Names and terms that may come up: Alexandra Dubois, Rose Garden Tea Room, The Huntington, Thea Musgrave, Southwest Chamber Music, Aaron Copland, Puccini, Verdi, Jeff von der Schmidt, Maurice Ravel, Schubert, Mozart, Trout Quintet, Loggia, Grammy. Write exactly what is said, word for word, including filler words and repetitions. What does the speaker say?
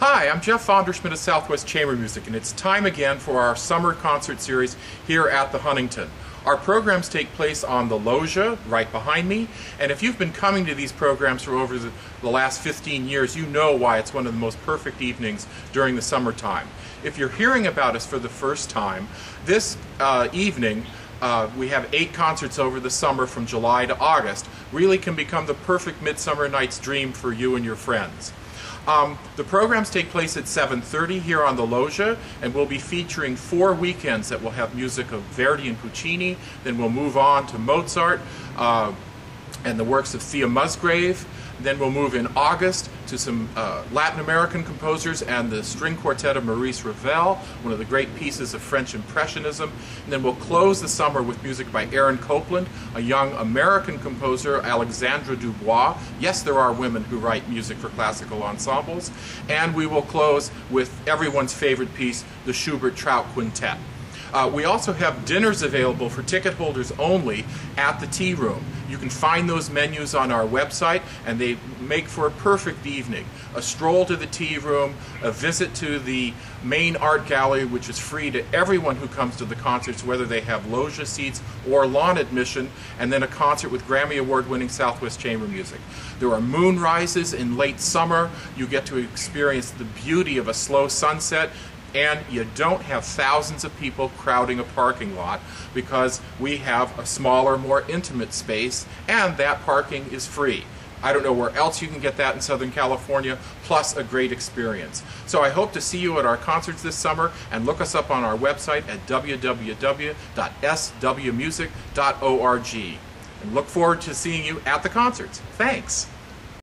Hi, I'm Jeff von der Schmidt of Southwest Chamber Music, and it's time again for our summer concert series here at the Huntington. Our programs take place on the Loggia, right behind me, and if you've been coming to these programs for over the, the last fifteen years, you know why it's one of the most perfect evenings during the summertime. If you're hearing about us for the first time, this uh, evening Uh, we have eight concerts over the summer from July to August. Really can become the perfect midsummer night's dream for you and your friends. Um, the programs take place at seven thirty here on the Loggia, and we'll be featuring four weekends that will have music of Verdi and Puccini. Then we'll move on to Mozart uh, and the works of Thea Musgrave. Then we'll move in August to some uh, Latin American composers and the string quartet of Maurice Ravel, one of the great pieces of French Impressionism. And then we'll close the summer with music by Aaron Copland, a young American composer, Alexandra Dubois. Yes, there are women who write music for classical ensembles. And we will close with everyone's favorite piece, the Schubert Trout Quintet. Uh, we also have dinners available for ticket holders only at the Tea Room. You can find those menus on our website, and they make for a perfect evening. A stroll to the Tea Room, a visit to the main art gallery, which is free to everyone who comes to the concerts, whether they have Loggia seats or lawn admission, and then a concert with Grammy Award-winning Southwest Chamber Music. There are moon rises in late summer. You get to experience the beauty of a slow sunset, and you don't have thousands of people crowding a parking lot because we have a smaller, more intimate space, and that parking is free. I don't know where else you can get that in Southern California, plus a great experience. So I hope to see you at our concerts this summer, and look us up on our website at w w w dot s w music dot org. And look forward to seeing you at the concerts. Thanks.